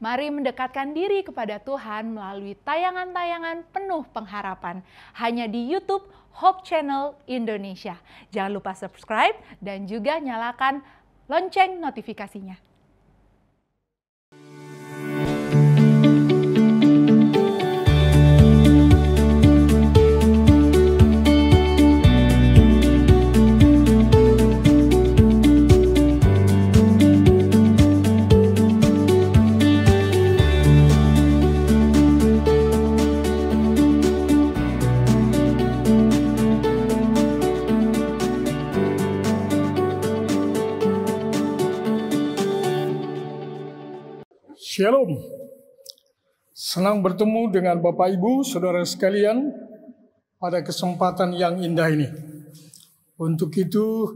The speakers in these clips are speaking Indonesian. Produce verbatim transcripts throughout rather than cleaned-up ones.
Mari mendekatkan diri kepada Tuhan melalui tayangan-tayangan penuh pengharapan. Hanya di YouTube Hope Channel Indonesia. Jangan lupa subscribe dan juga nyalakan lonceng notifikasinya. Shalom, senang bertemu dengan Bapak Ibu, Saudara sekalian pada kesempatan yang indah ini. Untuk itu,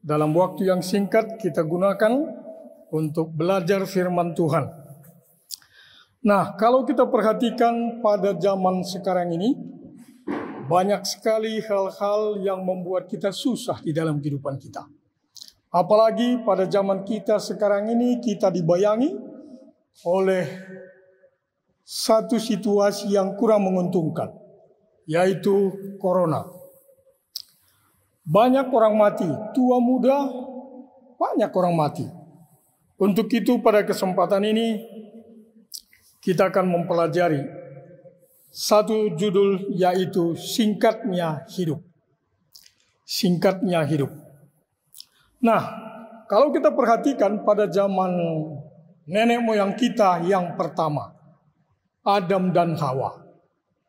dalam waktu yang singkat kita gunakan untuk belajar firman Tuhan. Nah, kalau kita perhatikan pada zaman sekarang ini, banyak sekali hal-hal yang membuat kita susah di dalam kehidupan kita. Apalagi pada zaman kita sekarang ini, kita dibayangi oleh satu situasi yang kurang menguntungkan, yaitu corona. Banyak orang mati, tua muda, banyak orang mati. Untuk itu pada kesempatan ini kita akan mempelajari satu judul, yaitu singkatnya hidup. Singkatnya hidup. Nah, kalau kita perhatikan pada zaman nenek moyang kita yang pertama, Adam dan Hawa.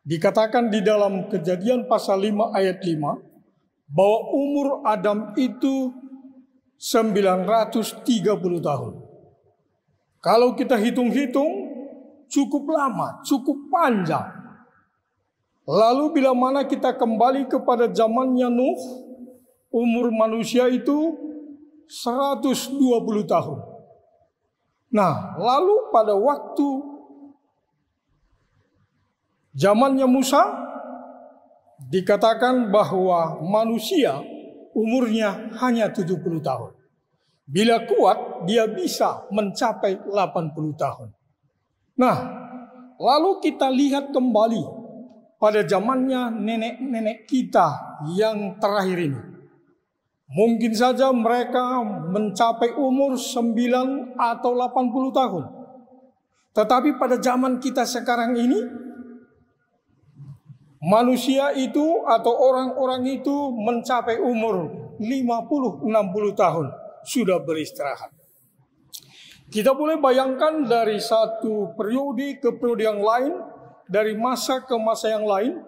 Dikatakan di dalam Kejadian pasal lima ayat lima, bahwa umur Adam itu sembilan ratus tiga puluh tahun. Kalau kita hitung-hitung, cukup lama, cukup panjang. Lalu bila mana kita kembali kepada zamannya Nuh, umur manusia itu seratus dua puluh tahun. Nah, lalu pada waktu zamannya Musa, dikatakan bahwa manusia umurnya hanya tujuh puluh tahun. Bila kuat, dia bisa mencapai delapan puluh tahun. Nah, lalu kita lihat kembali pada zamannya nenek-nenek kita yang terakhir ini. Mungkin saja mereka mencapai umur sembilan atau delapan puluh tahun. Tetapi pada zaman kita sekarang ini, manusia itu atau orang-orang itu mencapai umur lima puluh enam puluh tahun. Sudah beristirahat. Kita boleh bayangkan dari satu periode ke periode yang lain, dari masa ke masa yang lain,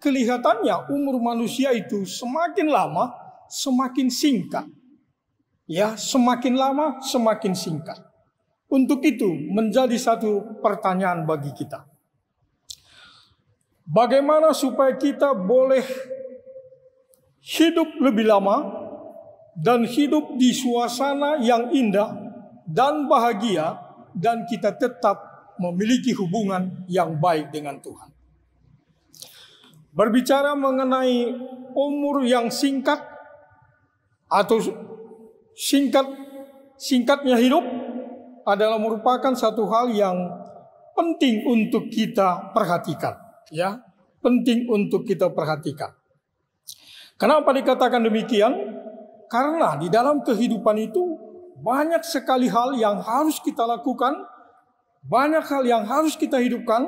kelihatannya umur manusia itu semakin lama, semakin singkat. Ya, semakin lama semakin singkat. Untuk itu menjadi satu pertanyaan bagi kita. Bagaimana supaya kita boleh hidup lebih lama dan hidup di suasana yang indah dan bahagia, dan kita tetap memiliki hubungan yang baik dengan Tuhan. Berbicara mengenai umur yang singkat atau singkat singkatnya hidup adalah merupakan satu hal yang penting untuk kita perhatikan, ya, penting untuk kita perhatikan. Kenapa dikatakan demikian? Karena di dalam kehidupan itu banyak sekali hal yang harus kita lakukan, banyak hal yang harus kita hidupkan,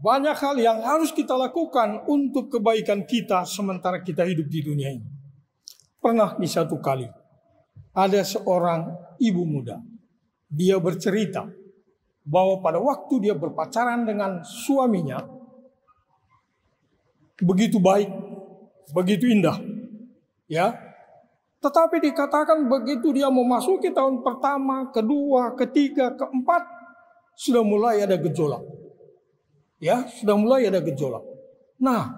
banyak hal yang harus kita lakukan untuk kebaikan kita sementara kita hidup di dunia ini. Pernah di satu kali, ada seorang ibu muda. Dia bercerita bahwa pada waktu dia berpacaran dengan suaminya, begitu baik, begitu indah. Ya, tetapi dikatakan begitu dia memasuki tahun pertama, kedua, ketiga, keempat, sudah mulai ada gejolak. Ya, sudah mulai ada gejolak. Nah,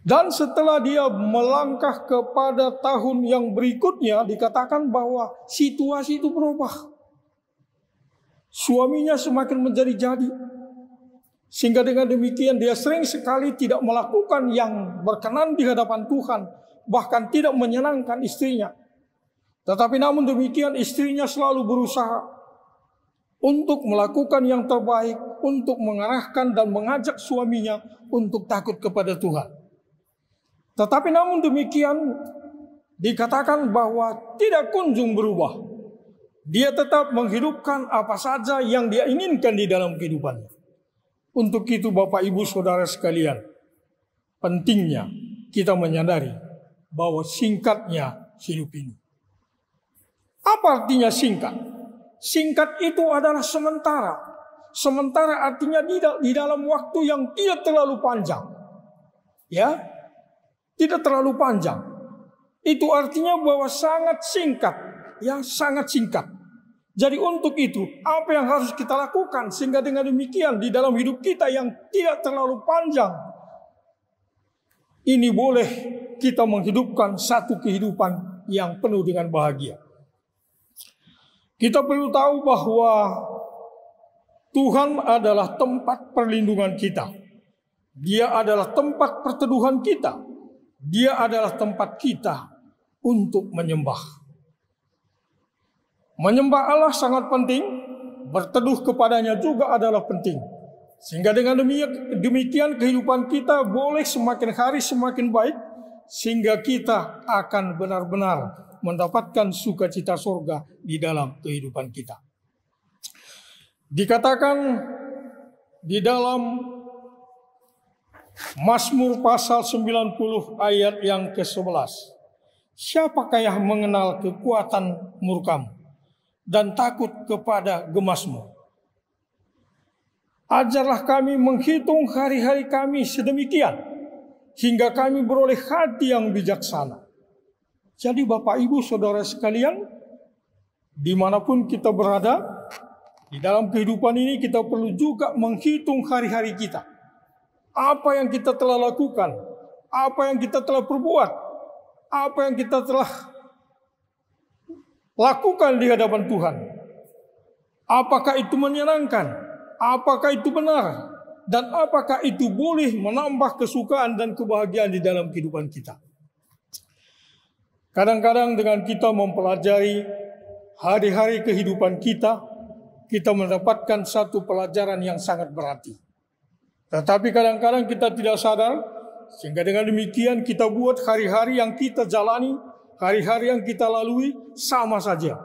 dan setelah dia melangkah kepada tahun yang berikutnya, dikatakan bahwa situasi itu berubah. Suaminya semakin menjadi-jadi. Sehingga dengan demikian dia sering sekali tidak melakukan yang berkenan di hadapan Tuhan. Bahkan tidak menyenangkan istrinya. Tetapi namun demikian istrinya selalu berusaha untuk melakukan yang terbaik, untuk mengarahkan dan mengajak suaminya untuk takut kepada Tuhan. Tetapi namun demikian, dikatakan bahwa tidak kunjung berubah. Dia tetap menghidupkan apa saja yang dia inginkan di dalam kehidupannya. Untuk itu Bapak Ibu Saudara sekalian, pentingnya kita menyadari bahwa singkatnya hidup ini. Apa artinya singkat? Singkat itu adalah sementara. Sementara artinya di dalam waktu yang tidak terlalu panjang. Ya, tidak terlalu panjang. Itu artinya bahwa sangat singkat. Ya, sangat singkat. Jadi untuk itu, apa yang harus kita lakukan? Sehingga dengan demikian di dalam hidup kita yang tidak terlalu panjang, ini boleh kita menghidupkan satu kehidupan yang penuh dengan bahagia. Kita perlu tahu bahwa Tuhan adalah tempat perlindungan kita. Dia adalah tempat perteduhan kita. Dia adalah tempat kita untuk menyembah. Menyembah Allah sangat penting. Berteduh kepadanya juga adalah penting. Sehingga dengan demikian kehidupan kita boleh semakin hari semakin baik. Sehingga kita akan benar-benar mendapatkan sukacita surga di dalam kehidupan kita. Dikatakan di dalam Mazmur pasal sembilan puluh ayat yang ke sebelas. Siapakah yang mengenal kekuatan murkamu dan takut kepada gemasmu? Ajarlah kami menghitung hari-hari kami sedemikian, hingga kami beroleh hati yang bijaksana. Jadi Bapak Ibu Saudara sekalian, dimanapun kita berada, di dalam kehidupan ini kita perlu juga menghitung hari-hari kita. Apa yang kita telah lakukan, apa yang kita telah perbuat, apa yang kita telah lakukan di hadapan Tuhan. Apakah itu menyenangkan, apakah itu benar, dan apakah itu boleh menambah kesukaan dan kebahagiaan di dalam kehidupan kita. Kadang-kadang dengan kita mempelajari hari-hari kehidupan kita, kita mendapatkan satu pelajaran yang sangat berarti. Tetapi kadang-kadang kita tidak sadar, sehingga dengan demikian kita buat hari-hari yang kita jalani, hari-hari yang kita lalui sama saja.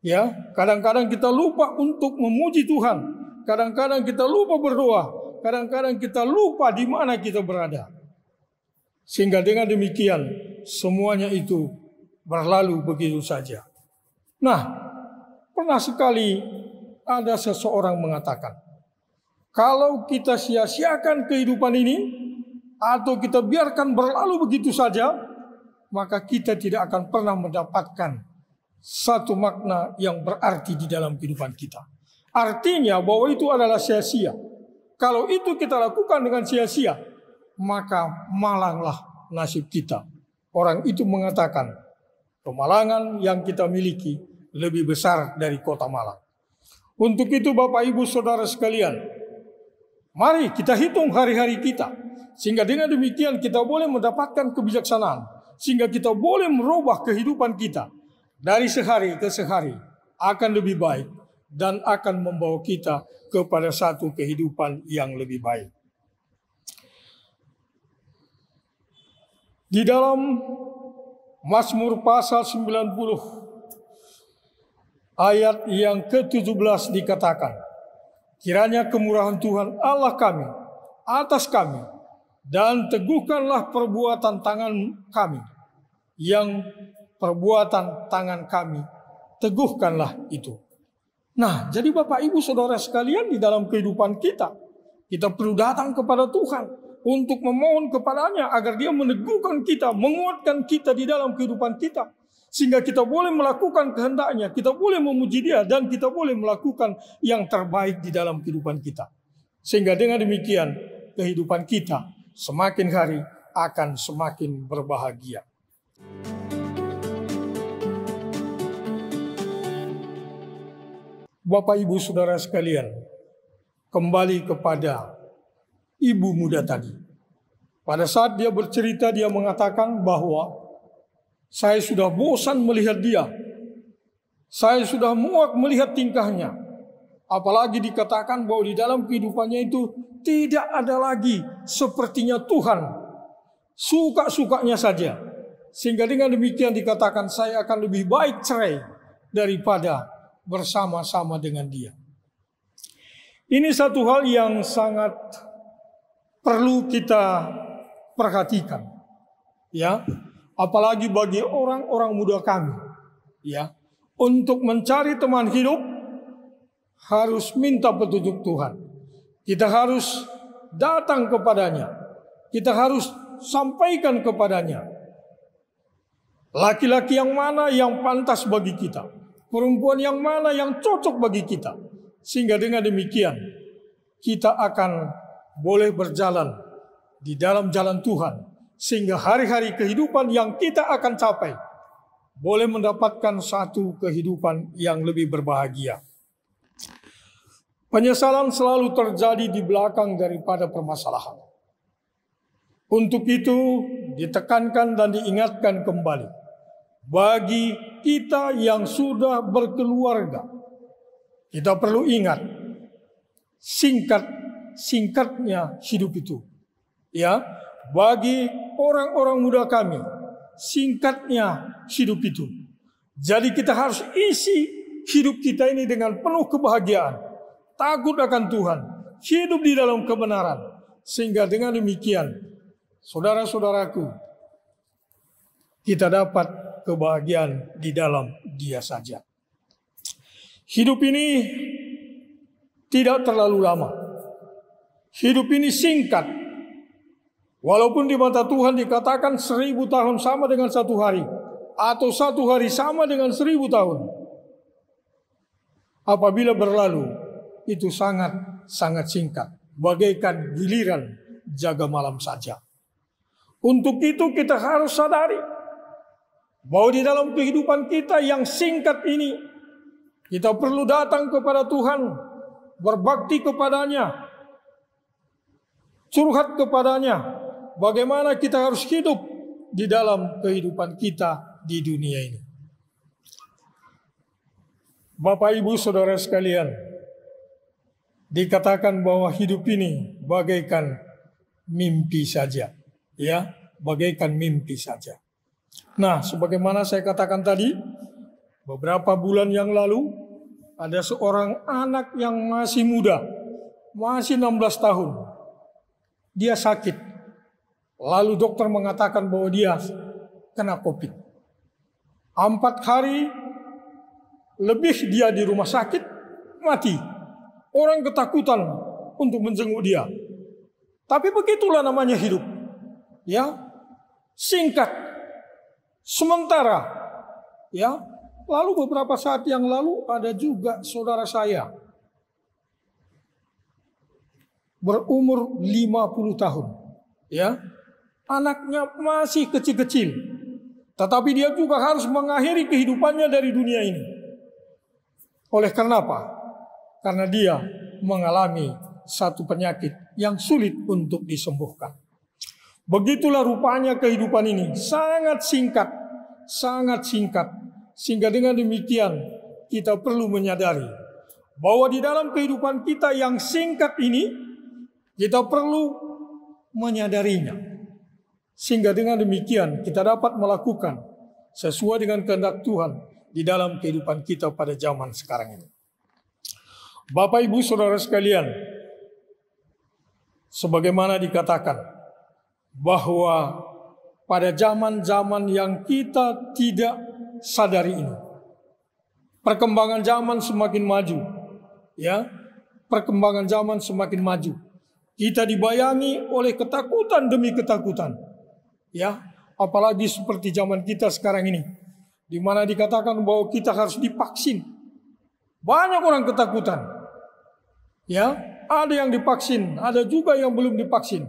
Ya, kadang-kadang kita lupa untuk memuji Tuhan, kadang-kadang kita lupa berdoa, kadang-kadang kita lupa di mana kita berada. Sehingga dengan demikian, semuanya itu berlalu begitu saja. Nah, pernah sekali ada seseorang mengatakan, kalau kita sia-siakan kehidupan ini, atau kita biarkan berlalu begitu saja, maka kita tidak akan pernah mendapatkan satu makna yang berarti di dalam kehidupan kita. Artinya bahwa itu adalah sia-sia. Kalau itu kita lakukan dengan sia-sia, maka malanglah nasib kita. Orang itu mengatakan, kemalangan yang kita miliki lebih besar dari kota Malang. Untuk itu Bapak Ibu Saudara sekalian, mari kita hitung hari-hari kita. Sehingga dengan demikian kita boleh mendapatkan kebijaksanaan. Sehingga kita boleh merubah kehidupan kita. Dari sehari ke sehari akan lebih baik. Dan akan membawa kita kepada satu kehidupan yang lebih baik. Di dalam Mazmur pasal sembilan puluh ayat yang ke tujuh belas dikatakan, kiranya kemurahan Tuhan Allah kami atas kami dan teguhkanlah perbuatan tangan kami, yang perbuatan tangan kami teguhkanlah itu. Nah, jadi Bapak Ibu Saudara sekalian, di dalam kehidupan kita, kita perlu datang kepada Tuhan untuk memohon kepadanya agar dia meneguhkan kita, menguatkan kita di dalam kehidupan kita. Sehingga kita boleh melakukan kehendaknya, kita boleh memuji dia, dan kita boleh melakukan yang terbaik di dalam kehidupan kita. Sehingga dengan demikian, kehidupan kita semakin hari akan semakin berbahagia. Bapak Ibu Saudara sekalian, kembali kepada ibu muda tadi. Pada saat dia bercerita, dia mengatakan bahwa saya sudah bosan melihat dia. Saya sudah muak melihat tingkahnya. Apalagi dikatakan bahwa di dalam kehidupannya itu tidak ada lagi sepertinya Tuhan. Suka-sukanya saja. Sehingga dengan demikian dikatakan saya akan lebih baik cerai daripada bersama-sama dengan dia. Ini satu hal yang sangat perlu kita perhatikan. Ya, apalagi bagi orang-orang muda kami. Ya, untuk mencari teman hidup harus minta petunjuk Tuhan. Kita harus datang kepadanya. Kita harus sampaikan kepadanya. Laki-laki yang mana yang pantas bagi kita. Perempuan yang mana yang cocok bagi kita. Sehingga dengan demikian kita akan boleh berjalan di dalam jalan Tuhan. Sehingga hari-hari kehidupan yang kita akan capai boleh mendapatkan satu kehidupan yang lebih berbahagia. Penyesalan selalu terjadi di belakang daripada permasalahan. Untuk itu ditekankan dan diingatkan kembali. Bagi kita yang sudah berkeluarga, kita perlu ingat singkat-singkatnya hidup itu. Ya, bagi orang-orang muda kami, singkatnya hidup itu. Jadi kita harus isi hidup kita ini dengan penuh kebahagiaan. Takut akan Tuhan, hidup di dalam kebenaran. Sehingga dengan demikian, saudara-saudaraku, kita dapat kebahagiaan di dalam dia saja. Hidup ini tidak terlalu lama. Hidup ini singkat. Walaupun di mata Tuhan dikatakan seribu tahun sama dengan satu hari. Atau satu hari sama dengan seribu tahun. Apabila berlalu, itu sangat-sangat singkat. Bagaikan giliran jaga malam saja. Untuk itu kita harus sadari bahwa di dalam kehidupan kita yang singkat ini, kita perlu datang kepada Tuhan, berbakti kepadanya, curhat kepadanya, bagaimana kita harus hidup di dalam kehidupan kita di dunia ini. Bapak, Ibu, Saudara sekalian, dikatakan bahwa hidup ini bagaikan mimpi saja. Ya, bagaikan mimpi saja. Nah, sebagaimana saya katakan tadi, beberapa bulan yang lalu, ada seorang anak yang masih muda, masih enam belas tahun. Dia sakit. Lalu dokter mengatakan bahwa dia kena COVID. Empat hari lebih dia di rumah sakit, mati. Orang ketakutan untuk menjenguk dia. Tapi begitulah namanya hidup. Ya. Singkat. Sementara. Ya. Lalu beberapa saat yang lalu ada juga saudara saya. Berumur lima puluh tahun. Ya. Anaknya masih kecil-kecil. Tetapi dia juga harus mengakhiri kehidupannya dari dunia ini. Oleh karena apa? Karena dia mengalami satu penyakit yang sulit untuk disembuhkan. Begitulah rupanya kehidupan ini. Sangat singkat. Sangat singkat. Sehingga dengan demikian kita perlu menyadari bahwa di dalam kehidupan kita yang singkat ini, kita perlu menyadarinya. Sehingga dengan demikian kita dapat melakukan sesuai dengan kehendak Tuhan di dalam kehidupan kita pada zaman sekarang ini. Bapak, Ibu, Saudara sekalian, sebagaimana dikatakan bahwa pada zaman-zaman yang kita tidak sadari ini, perkembangan zaman semakin maju, ya, perkembangan zaman semakin maju. Kita dibayangi oleh ketakutan demi ketakutan, ya, apalagi seperti zaman kita sekarang ini, di mana dikatakan bahwa kita harus divaksin. Banyak orang ketakutan. Ya, ada yang divaksin, ada juga yang belum divaksin,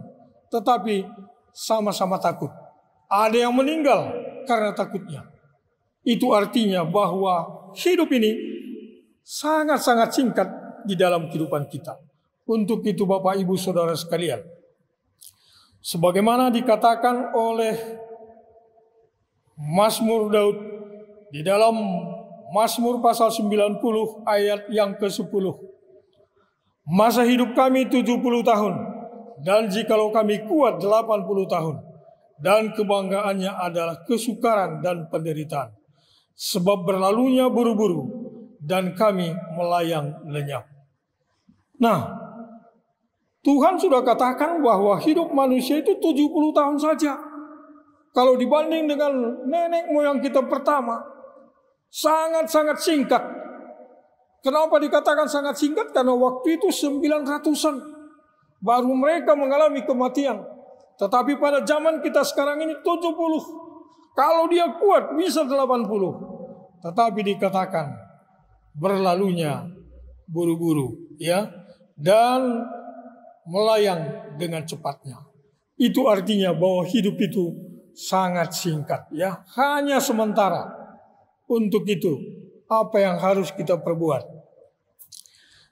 tetapi sama-sama takut. Ada yang meninggal karena takutnya. Itu artinya bahwa hidup ini sangat-sangat singkat di dalam kehidupan kita. Untuk itu Bapak, Ibu, Saudara sekalian, sebagaimana dikatakan oleh Mazmur Daud di dalam Mazmur pasal sembilan puluh ayat yang ke sepuluh. Masa hidup kami tujuh puluh tahun, dan jikalau kami kuat delapan puluh tahun, dan kebanggaannya adalah kesukaran dan penderitaan, sebab berlalunya buru-buru, dan kami melayang lenyap. Nah, Tuhan sudah katakan bahwa hidup manusia itu tujuh puluh tahun saja. Kalau dibanding dengan nenek moyang kita pertama, sangat-sangat singkat. Kenapa dikatakan sangat singkat? Karena waktu itu sembilan ratusan baru mereka mengalami kematian. Tetapi pada zaman kita sekarang ini tujuh puluh. Kalau dia kuat bisa delapan puluh. Tetapi dikatakan berlalunya buru-buru, ya, dan melayang dengan cepatnya. Itu artinya bahwa hidup itu sangat singkat, ya, hanya sementara. Untuk itu, apa yang harus kita perbuat?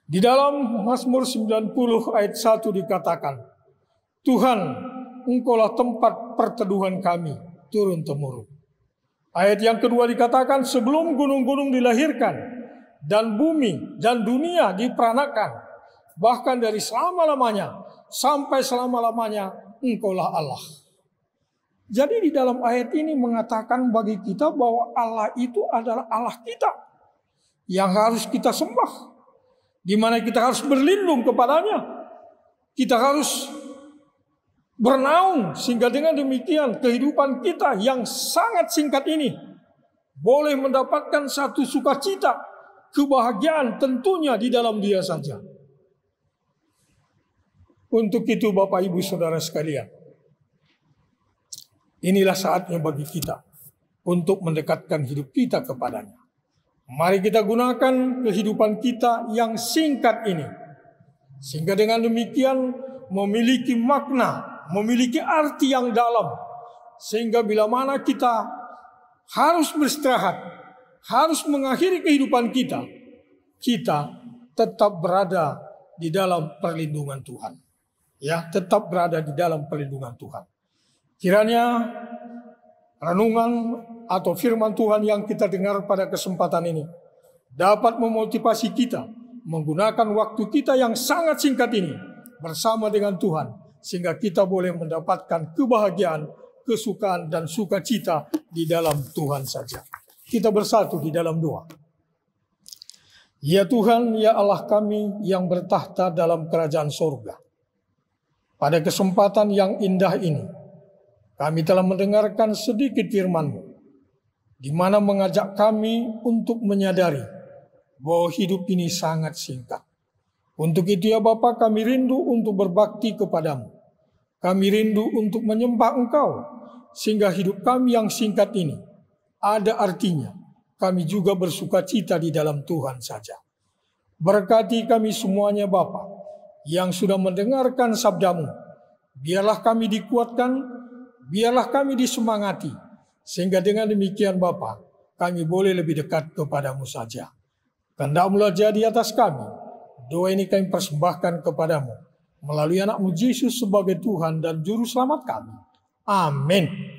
Di dalam Mazmur sembilan puluh ayat satu dikatakan, Tuhan, Engkaulah tempat perteduhan kami turun-temurun. Ayat yang kedua dikatakan, sebelum gunung-gunung dilahirkan, dan bumi dan dunia diperanakan, bahkan dari selama-lamanya sampai selama-lamanya, Engkaulah Allah. Jadi di dalam ayat ini mengatakan bagi kita bahwa Allah itu adalah Allah kita yang harus kita sembah, di mana kita harus berlindung kepadanya, kita harus bernaung, sehingga dengan demikian kehidupan kita yang sangat singkat ini boleh mendapatkan satu sukacita, kebahagiaan tentunya di dalam Dia saja. Untuk itu Bapak Ibu Saudara sekalian, inilah saatnya bagi kita untuk mendekatkan hidup kita kepadanya. Mari kita gunakan kehidupan kita yang singkat ini, sehingga dengan demikian memiliki makna, memiliki arti yang dalam, sehingga bila mana kita harus beristirahat, harus mengakhiri kehidupan kita, kita tetap berada di dalam perlindungan Tuhan. Ya, tetap berada di dalam perlindungan Tuhan. Kiranya renungan atau firman Tuhan yang kita dengar pada kesempatan ini dapat memotivasi kita menggunakan waktu kita yang sangat singkat ini bersama dengan Tuhan, sehingga kita boleh mendapatkan kebahagiaan, kesukaan, dan sukacita di dalam Tuhan saja. Kita bersatu di dalam doa. Ya Tuhan, ya Allah kami yang bertahta dalam kerajaan sorga, pada kesempatan yang indah ini kami telah mendengarkan sedikit firman-Mu, di mana mengajak kami untuk menyadari bahwa hidup ini sangat singkat. Untuk itu ya Bapa, kami rindu untuk berbakti kepada-Mu. Kami rindu untuk menyembah Engkau, sehingga hidup kami yang singkat ini ada artinya. Kami juga bersuka cita di dalam Tuhan saja. Berkati kami semuanya Bapa, yang sudah mendengarkan sabda-Mu. Biarlah kami dikuatkan, biarlah kami disemangati, sehingga dengan demikian Bapa, kami boleh lebih dekat kepada-Mu saja. Kehendak-Mu jadi atas kami. Doa ini kami persembahkan kepada-Mu melalui anak-Mu Yesus sebagai Tuhan dan Juru Selamat kami. Amin.